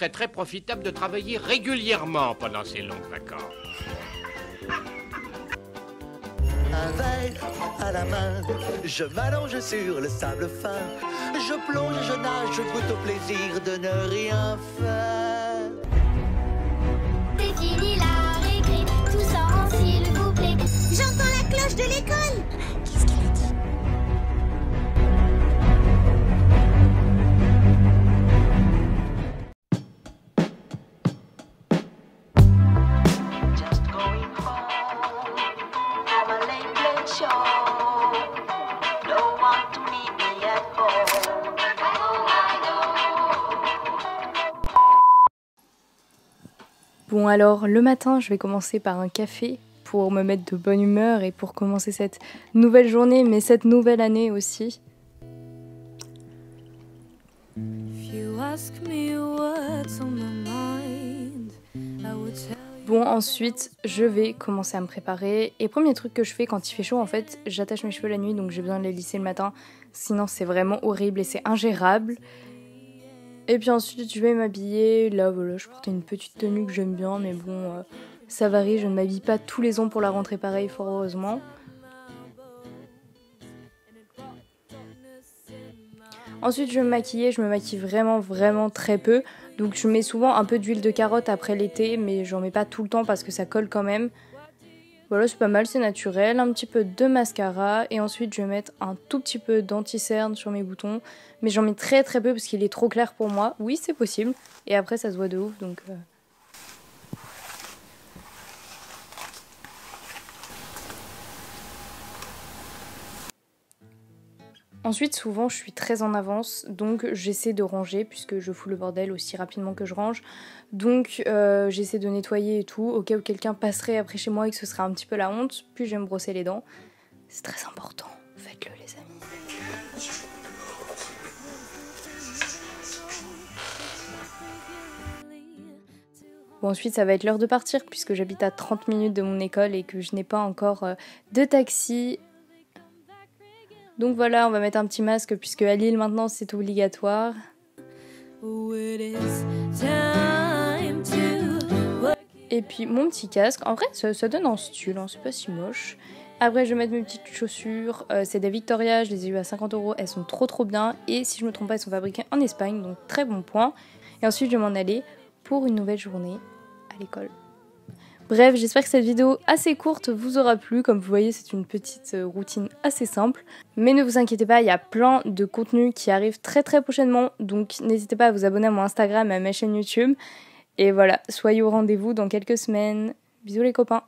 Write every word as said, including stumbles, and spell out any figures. serait très profitable de travailler régulièrement pendant ces longues vacances. Un verre à la main, je m'allonge sur le sable fin. Je plonge, je nage, je goûte au plaisir de ne rien faire. C'est fini la récré, tout ça en s'il vous plaît. J'entends la cloche de l'école. Qu'est-ce qu'elle a dit? Bon alors, le matin, je vais commencer par un café pour me mettre de bonne humeur et pour commencer cette nouvelle journée, mais cette nouvelle année aussi. Bon, ensuite, je vais commencer à me préparer. Et premier truc que je fais quand il fait chaud, en fait, j'attache mes cheveux la nuit, donc j'ai besoin de les lisser le matin. Sinon, c'est vraiment horrible et c'est ingérable. Et puis ensuite, je vais m'habiller. Là, voilà, je portais une petite tenue que j'aime bien, mais bon, euh, ça varie. Je ne m'habille pas tous les ans pour la rentrée pareil, fort heureusement. Ensuite, je vais me maquiller. Je me maquille vraiment, vraiment très peu. Donc, je mets souvent un peu d'huile de carotte après l'été, mais j'en mets pas tout le temps parce que ça colle quand même. Voilà, c'est pas mal, c'est naturel. Un petit peu de mascara et ensuite je vais mettre un tout petit peu d'anti-cerne sur mes boutons. Mais j'en mets très très peu parce qu'il est trop clair pour moi. Oui, c'est possible. Et après, ça se voit de ouf, donc... Euh... Ensuite, souvent, je suis très en avance, donc j'essaie de ranger puisque je fous le bordel aussi rapidement que je range. Donc, euh, j'essaie de nettoyer et tout, au cas où quelqu'un passerait après chez moi et que ce serait un petit peu la honte. Puis, je vais me brosser les dents. C'est très important. Faites-le, les amis. Bon, ensuite, ça va être l'heure de partir puisque j'habite à trente minutes de mon école et que je n'ai pas encore de taxi. Donc voilà, on va mettre un petit masque puisque à Lille maintenant c'est obligatoire. Et puis mon petit casque, en vrai ça, ça donne un style, hein, c'est pas si moche. Après je vais mettre mes petites chaussures, euh, c'est des Victoria, je les ai eues à cinquante euros, elles sont trop trop bien. Et si je me trompe pas, elles sont fabriquées en Espagne, donc très bon point. Et ensuite je vais m'en aller pour une nouvelle journée à l'école. Bref, j'espère que cette vidéo assez courte vous aura plu. Comme vous voyez, c'est une petite routine assez simple. Mais ne vous inquiétez pas, il y a plein de contenus qui arrivent très très prochainement. Donc n'hésitez pas à vous abonner à mon Instagram, à ma chaîne YouTube. Et voilà, soyez au rendez-vous dans quelques semaines. Bisous les copains!